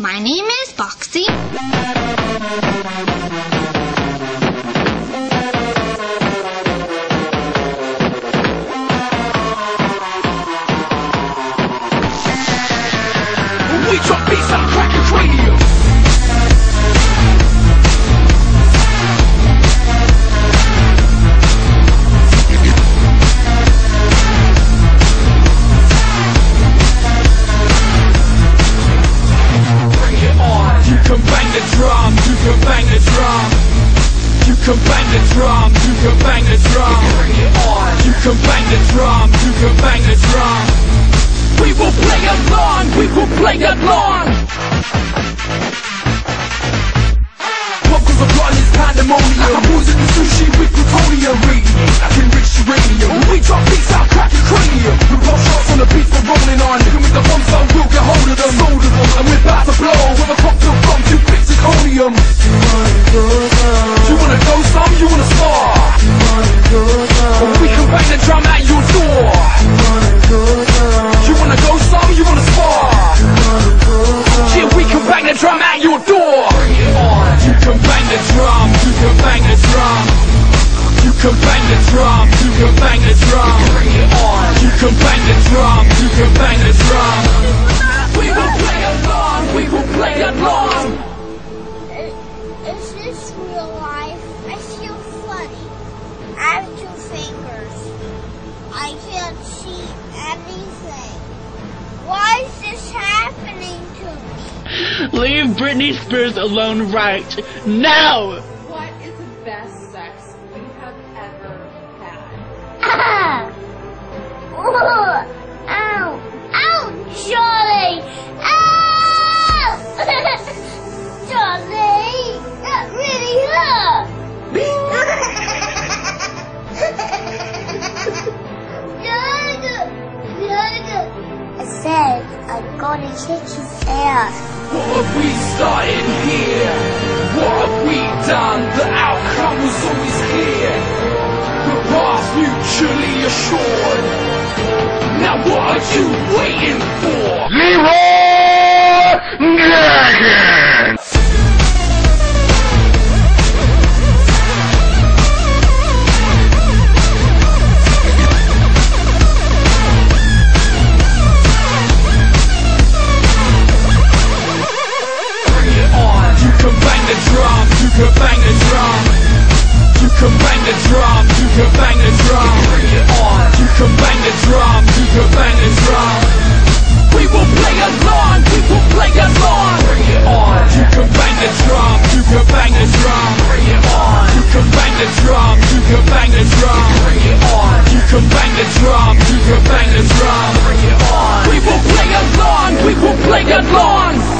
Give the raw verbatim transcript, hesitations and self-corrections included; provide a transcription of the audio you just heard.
My name is Boxxy. We drop beats on Crackers Radio. You can bang the drum, you can bang the drum. Bring it on. You can bang the drum, you can bang the drum. We will play along, we will play along. Pop goes the blood is pandemonium. I'm boozing the sushi with plutonium. I can reach uranium. When we drop beats, I'll crack your cranium. We roll shots on the beats, we're rolling on. You can make the bombs, so we'll get hold of them. Sold of them, and we're about to blow. With a cocktail bomb, you pick zirconium. You wanna star? Well, we can bang the drum at your door. You wanna go some? You wanna spar? Yeah, we can bang the drum at your door. You can bang the drum. You can bang the drum. You can bang the drum. You can bang the drum. You can bang the drum. You can bang the drum. We will play along. We will play along. Is this real life? I feel funny. I have two fingers. I can't see anything. Why is this happening to me? Leave Britney Spears alone right now! What is the best sex you have ever had? Ah! Ooh! Ow! Ow, Charlie! Ow! Charlie! Really hurt. I said I'm gonna kick his ass. What have we started here? What have we done? The outcome was always clear. The path mutually assured. Now what are you waiting for? Leroy Jenkins! You can bang the drum. You can bang the drum. You can bang the drum. Bring it on. You can bang the drum. You can bang the drum. We will play along. We will play along. Bring it on. You can bang the drum. You can bang the drum. Bring it on. You can bang the drum. You can bang the drum. Bring it on. You can bang the drum. You can bang the drum. Bring it on. We will play along. We will play along.